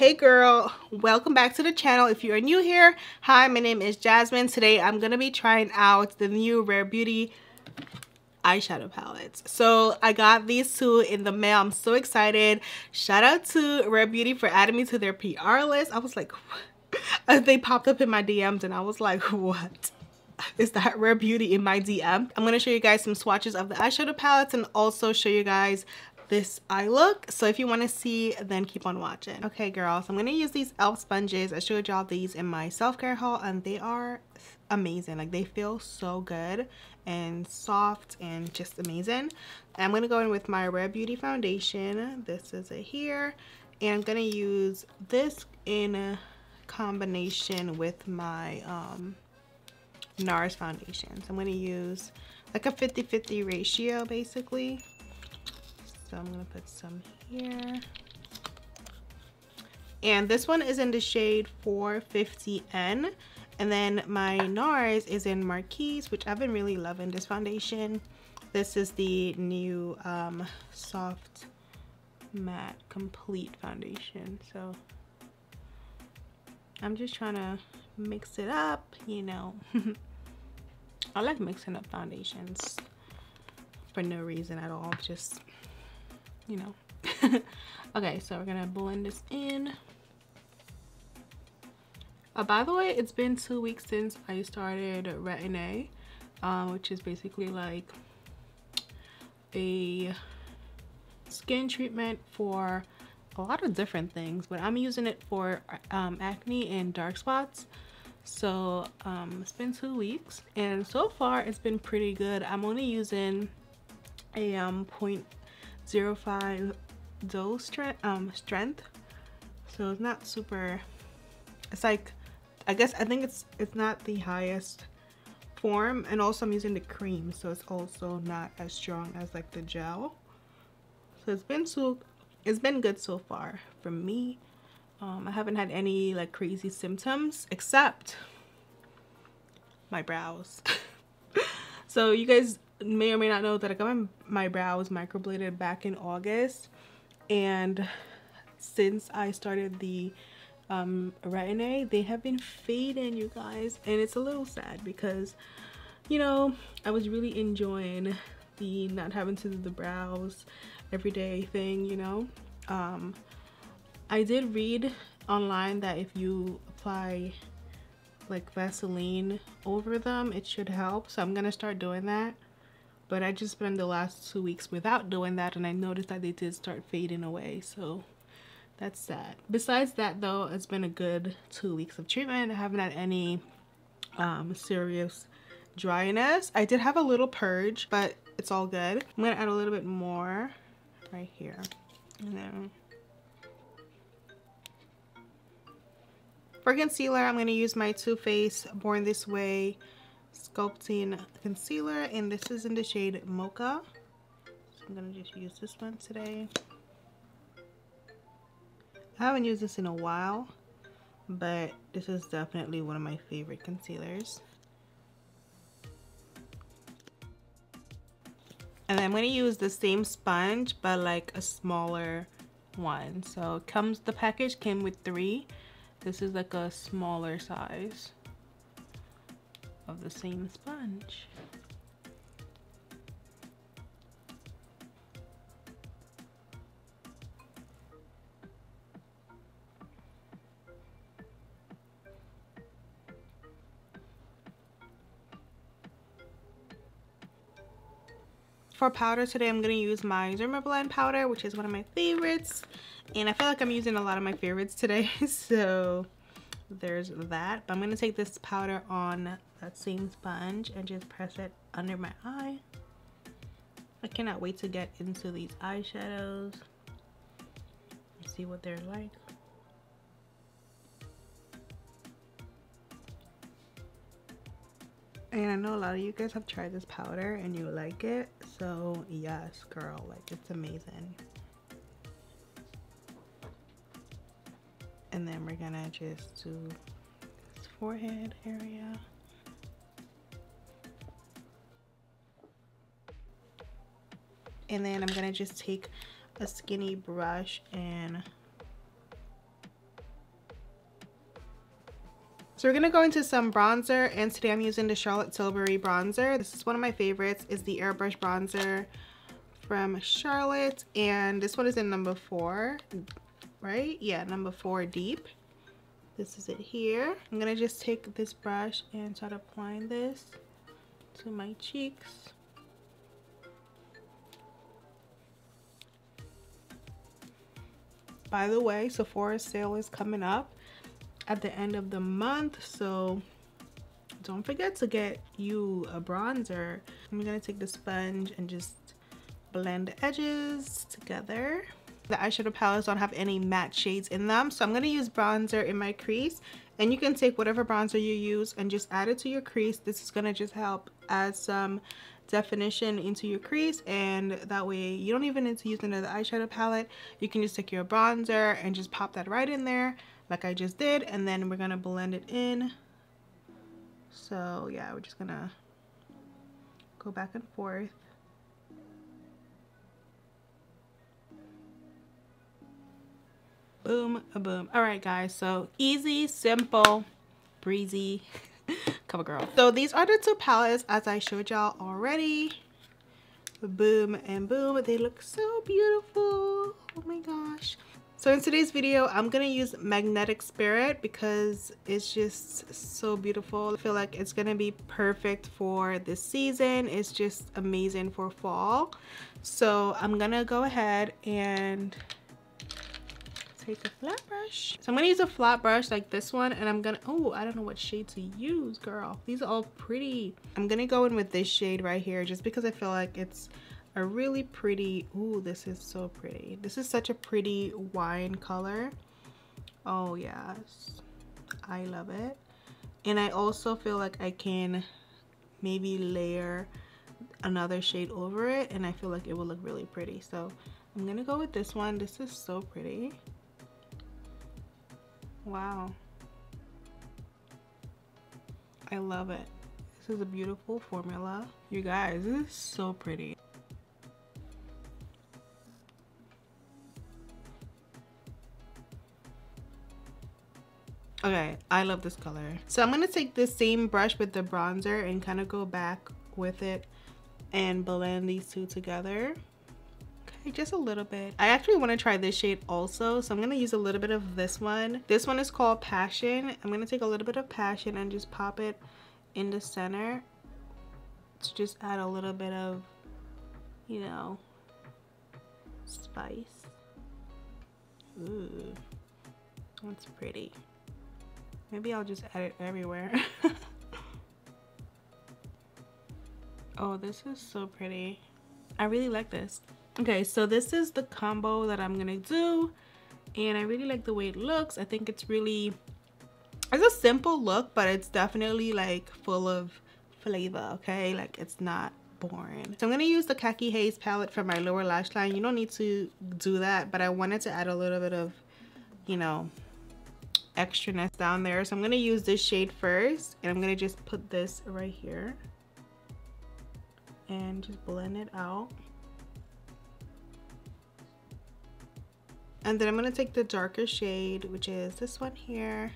Hey girl, welcome back to the channel. If you are new here, hi, my name is Jasmine. Today I'm gonna be trying out the new Rare Beauty eyeshadow palettes. So I got these two in the mail. I'm so excited. Shout out to Rare Beauty for adding me to their PR list. I was like, what? They popped up in my DMs and I was like, what? Is that Rare Beauty in my DM? I'm gonna show you guys some swatches of the eyeshadow palettes and also show you guys this eye look. So if you want to see, then keep on watching. Okay girls, I'm gonna use these e.l.f. sponges. I showed y'all these in my self-care haul and they are amazing. Like, they feel so good and soft and just amazing. I'm gonna go in with my Rare Beauty foundation. This is it here, and I'm gonna use this in combination with my NARS foundation. So I'm gonna use like a 50-50 ratio basically. So I'm gonna put some here. And this one is in the shade 450N. And then my NARS is in Marquise, which I've been really loving this foundation. This is the new soft matte complete foundation. So I'm just trying to mix it up, you know. I like mixing up foundations for no reason at all, just, you know. Okay, so we're gonna blend this in. By the way, it's been 2 weeks since I started Retin-A, which is basically like a skin treatment for a lot of different things, but I'm using it for acne and dark spots. So it's been 2 weeks and so far it's been pretty good. I'm only using a 0.05 dose strength, so it's not super, it's like, I guess, I think it's not the highest form, and also I'm using the cream, so it's also not as strong as like the gel. So it's been good so far for me. I haven't had any like crazy symptoms except my brows. So you guys may or may not know that I got my brows microbladed back in August, and since I started the Retin-A, they have been fading, you guys, and it's a little sad because, you know, I was really enjoying the not having to do the brows everyday thing, you know. I did read online that if you apply like Vaseline over them, it should help, so I'm gonna start doing that. But I just spent the last 2 weeks without doing that, and I noticed that they did start fading away, so that's sad. Besides that though, it's been a good 2 weeks of treatment. I haven't had any serious dryness. I did have a little purge, but it's all good. I'm gonna add a little bit more right here. And then for concealer, I'm gonna use my Too Faced Born This Way sculpting concealer, and this is in the shade Mocha, so I'm gonna just use this one today. I haven't used this in a while, but this is definitely one of my favorite concealers. And then I'm gonna use the same sponge but like a smaller one. So it comes, the package came with 3. This is like a smaller size of the same sponge. For powder today, I'm going to use my Dermablend powder, which is one of my favorites, and I feel like I'm using a lot of my favorites today, so there's that. But I'm going to take this powder on that same sponge and just press it under my eye. I cannot wait to get into these eyeshadows and see what they're like. And I know a lot of you guys have tried this powder and you like it, so yes girl, like, it's amazing. And then we're gonna just do this forehead area. And then I'm gonna just take a skinny brush and So we're gonna go into some bronzer, and today I'm using the Charlotte Tilbury bronzer. This is one of my favorites, is the airbrush bronzer from Charlotte, and this one is in number 4, right? Yeah, number 4 deep. This is it here. I'm gonna just take this brush and start applying this to my cheeks. By the way, Sephora's sale is coming up at the end of the month, so don't forget to get you a bronzer. I'm gonna take the sponge and just blend the edges together. The eyeshadow palettes don't have any matte shades in them, so I'm gonna use bronzer in my crease, and you can take whatever bronzer you use and just add it to your crease. This is gonna just help add some definition into your crease, and that way you don't even need to use another eyeshadow palette. You can just take your bronzer and just pop that right in there like I just did, and then we're gonna blend it in. So yeah, we're just gonna go back and forth. Boom, boom. All right, guys, so easy, simple, breezy cover girl. So these are the two palettes as I showed y'all already. Boom and boom. They look so beautiful. Oh my gosh. So in today's video, I'm gonna use Magnetic Spirit because it's just so beautiful. I feel like it's gonna be perfect for this season. It's just amazing for fall. So I'm gonna go ahead and take a flat brush. So I'm gonna use a flat brush like this one, and I'm gonna, oh, I don't know what shade to use, girl. These are all pretty. I'm gonna go in with this shade right here just because I feel like it's a really pretty, ooh, this is so pretty. This is such a pretty wine color. Oh yes, I love it. And I also feel like I can maybe layer another shade over it, and I feel like it will look really pretty. So I'm gonna go with this one. This is so pretty. Wow, I love it. This is a beautiful formula, you guys. This is so pretty. Okay, I love this color. So I'm gonna take this same brush with the bronzer and kind of go back with it and blend these two together. Just a little bit. I actually want to try this shade also, so I'm going to use a little bit of this one. This one is called Passion. I'm going to take a little bit of Passion and just pop it in the center to just add a little bit of, you know, spice. Ooh, that's pretty. Maybe I'll just add it everywhere. Oh, this is so pretty. I really like this. Okay, so this is the combo that I'm gonna do, and I really like the way it looks. I think it's really, it's a simple look, but it's definitely like full of flavor, okay? Like it's not boring. So I'm gonna use the Khaki Haze palette for my lower lash line. You don't need to do that, but I wanted to add a little bit of, you know, extraness down there. So I'm gonna use this shade first, and I'm gonna just put this right here and just blend it out. And then I'm going to take the darker shade, which is this one here.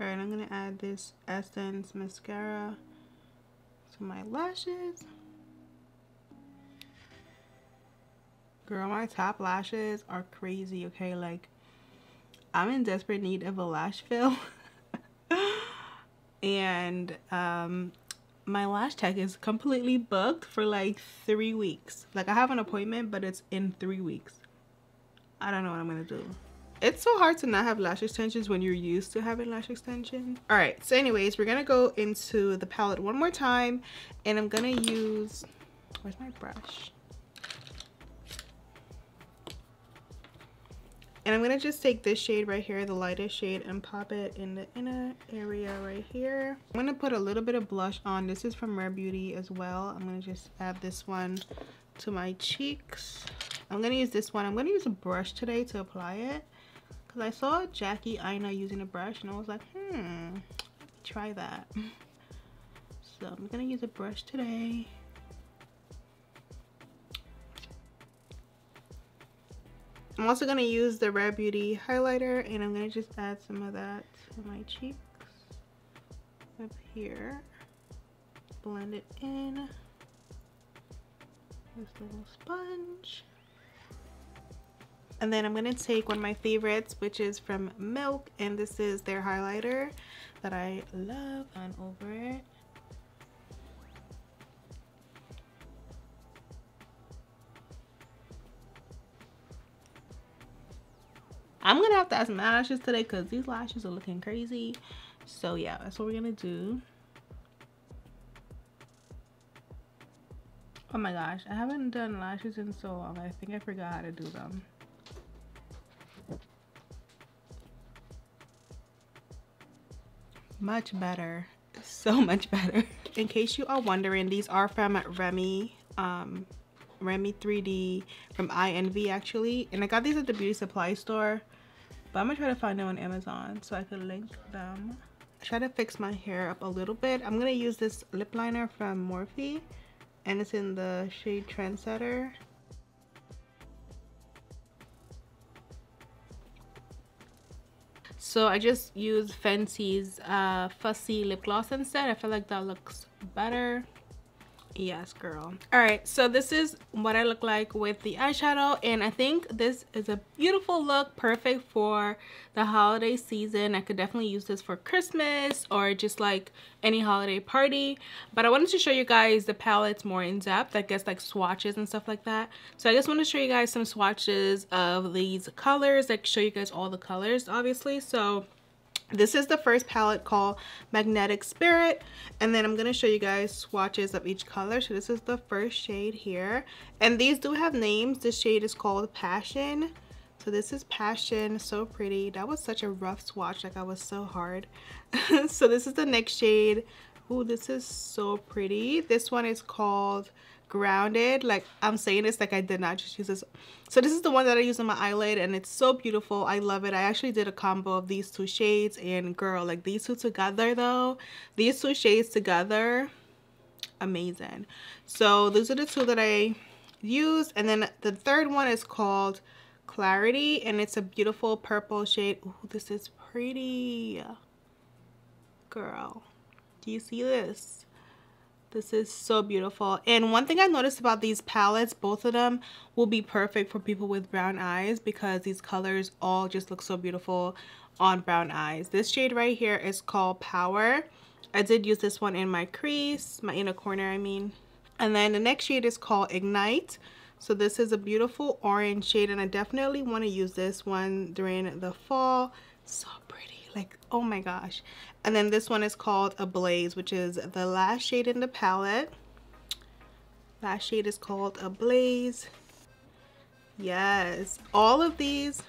All right, I'm going to add this Essence mascara to my lashes. Girl, my top lashes are crazy, okay? Like, I'm in desperate need of a lash fill. And, my lash tech is completely booked for like 3 weeks. Like I have an appointment, but it's in 3 weeks. I don't know what I'm gonna do. It's so hard to not have lash extensions when you're used to having lash extensions. All right, so anyways, we're gonna go into the palette one more time, and I'm gonna use, where's my brush? And I'm gonna just take this shade right here, the lightest shade, and pop it in the inner area right here. I'm gonna put a little bit of blush on. This is from Rare Beauty as well. I'm gonna just add this one to my cheeks. I'm gonna use this one. I'm gonna use a brush today to apply it because I saw Jackie Aina using a brush, and I was like, let me try that. So I'm gonna use a brush today. I'm also going to use the Rare Beauty highlighter, and I'm going to just add some of that to my cheeks up here. Blend it in this little sponge. And then I'm going to take one of my favorites, which is from Milk, and this is their highlighter that I love, on over it. I'm gonna have to add some eyelashes today because these lashes are looking crazy. So yeah, that's what we're gonna do. Oh my gosh, I haven't done lashes in so long. I think I forgot how to do them. Much better, so much better. In case you are wondering, these are from Remy. Remy 3D from INV actually, and I got these at the beauty supply store, but I'm gonna try to find them on Amazon so I could link them. Try to fix my hair up a little bit. I'm gonna use this lip liner from Morphe, and it's in the shade Trendsetter. So I just used Fenty's Fussy lip gloss instead. I feel like that looks better. Yes, girl. All right, so this is what I look like with the eyeshadow, and I think this is a beautiful look, perfect for the holiday season. I could definitely use this for Christmas or just like any holiday party, but I wanted to show you guys the palettes more in depth, I guess, like swatches and stuff like that. So I just want to show you guys some swatches of these colors, like show you guys all the colors obviously. So this is the first palette called Magnetic Spirit, and then I'm going to show you guys swatches of each color. So this is the first shade here, and these do have names. This shade is called Passion. So this is Passion, so pretty. That was such a rough swatch, like I was so hard. So this is the next shade. Ooh, this is so pretty. This one is called Grounded. Like, I'm saying this like I did not just use this. So this is the one that I use on my eyelid, and it's so beautiful. I love it. I actually did a combo of these two shades, and girl, like these two together though, these two shades together, amazing. So those are the two that I use, and then the third one is called Clarity, and it's a beautiful purple shade. Ooh, this is pretty. Girl, do you see this? This is so beautiful. And one thing I noticed about these palettes, both of them will be perfect for people with brown eyes because these colors all just look so beautiful on brown eyes. This shade right here is called Power. I did use this one in my crease, my inner corner, I mean. And then the next shade is called Ignite. So this is a beautiful orange shade, and I definitely want to use this one during the fall. So pretty. Like, oh my gosh. And then this one is called Ablaze, which is the last shade in the palette. Last shade is called Ablaze. Yes, all of these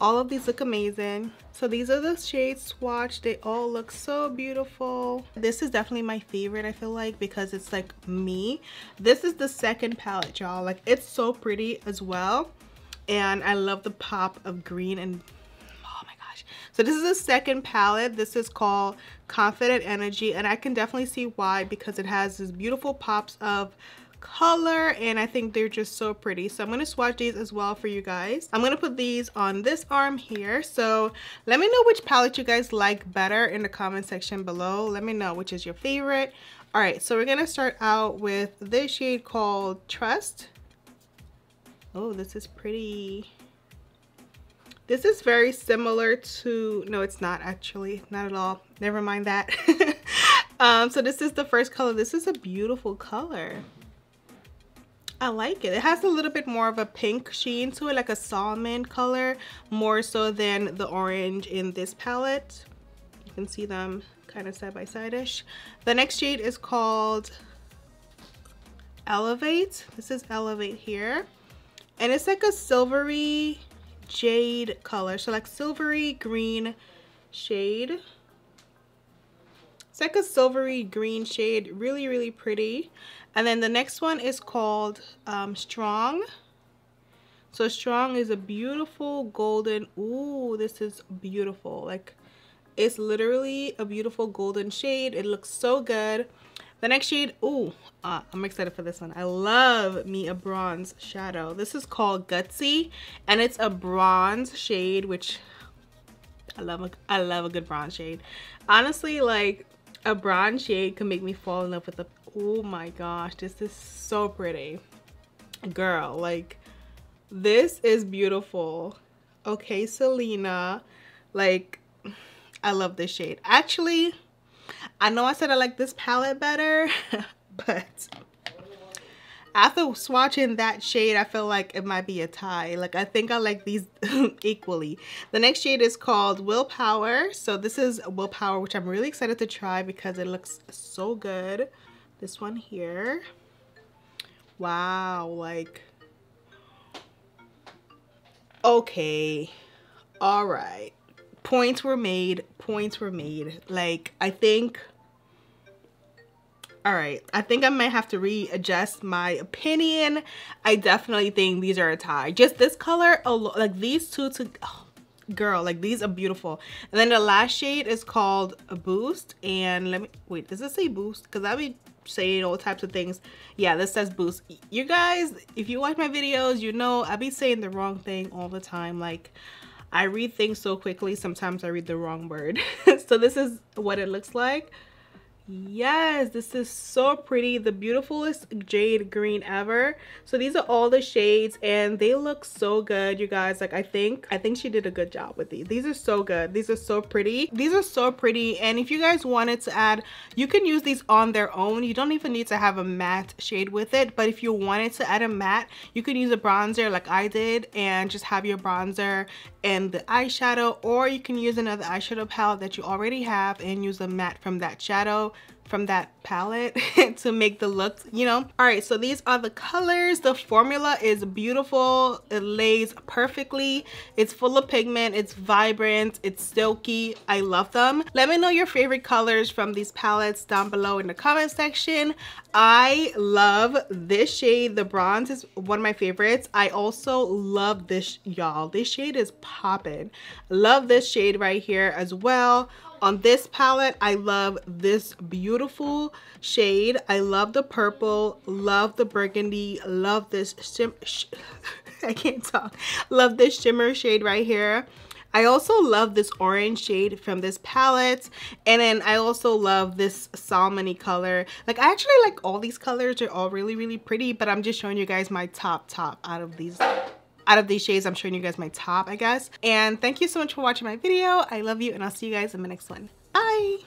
look amazing. So these are the shades swatched. They all look so beautiful. This is definitely my favorite, I feel like, because it's like me. This is the second palette, y'all. Like, it's so pretty as well, and I love the pop of green and so this is the second palette. This is called Confident Energy, and I can definitely see why, because it has these beautiful pops of color, and I think they're just so pretty. So I'm going to swatch these as well for you guys. I'm going to put these on this arm here. So let me know which palette you guys like better in the comment section below. Let me know which is your favorite. All right, so we're going to start out with this shade called Trust. Oh, this is pretty. This is very similar to, no, it's not actually, not at all. Never mind that. So this is the first color. This is a beautiful color. I like it. It has a little bit more of a pink sheen to it, like a salmon color, more so than the orange in this palette. You can see them kind of side by side-ish. The next shade is called Elevate. This is Elevate here. And it's like a silvery jade color, so like silvery green shade. It's like a silvery green shade, really really pretty. And then the next one is called Strong. So Strong is a beautiful golden, ooh, this is beautiful. Like, it's literally a beautiful golden shade. It looks so good. The next shade, oh, I'm excited for this one. I love me a bronze shadow. This is called Gutsy, and it's a bronze shade, which I love a good bronze shade. Honestly, like, a bronze shade can make me fall in love with the, oh my gosh, this is so pretty. Girl, like, this is beautiful. Okay, Selena, like, I love this shade. Actually, I know I said I like this palette better, but after swatching that shade, I feel like it might be a tie. Like, I think I like these equally. The next shade is called Willpower. So this is Willpower, which I'm really excited to try because it looks so good. This one here. Wow, like, okay, all right. Points were made, points were made. Like, I think, all right, I think I might have to readjust my opinion. I definitely think these are a tie. Just this color, like these two, oh, girl, like these are beautiful. And then the last shade is called Boost. And let me, wait, does it say Boost? Because I'll be saying all types of things. Yeah, this says Boost. You guys, if you watch my videos, you know I'll be saying the wrong thing all the time. Like, I read things so quickly, sometimes I read the wrong word. So this is what it looks like. Yes, this is so pretty. The beautifulest jade green ever. So these are all the shades and they look so good, you guys. Like, I think she did a good job with these. These are so good. These are so pretty. These are so pretty. And if you guys wanted to add, you can use these on their own. You don't even need to have a matte shade with it. But if you wanted to add a matte, you could use a bronzer like I did and just have your bronzer and the eyeshadow, or you can use another eyeshadow palette that you already have and use a matte from that shadow, from that palette, to make the look, you know. All right, so these are the colors. The formula is beautiful. It lays perfectly. It's full of pigment. It's vibrant. It's silky. I love them. Let me know your favorite colors from these palettes down below in the comment section. I love this shade. The bronze is one of my favorites. I also love this, y'all. This shade is popping. Love this shade right here as well. On this palette, I love this beautiful shade. I love the purple, love the burgundy, love this love this shimmer shade right here. I also love this orange shade from this palette, and then I also love this salmony color. Like, I actually like all these colors. They're all really, really pretty, but I'm just showing you guys my top out of these shades. I'm showing you guys my top, I guess. And thank you so much for watching my video. I love you, and I'll see you guys in the next one. Bye.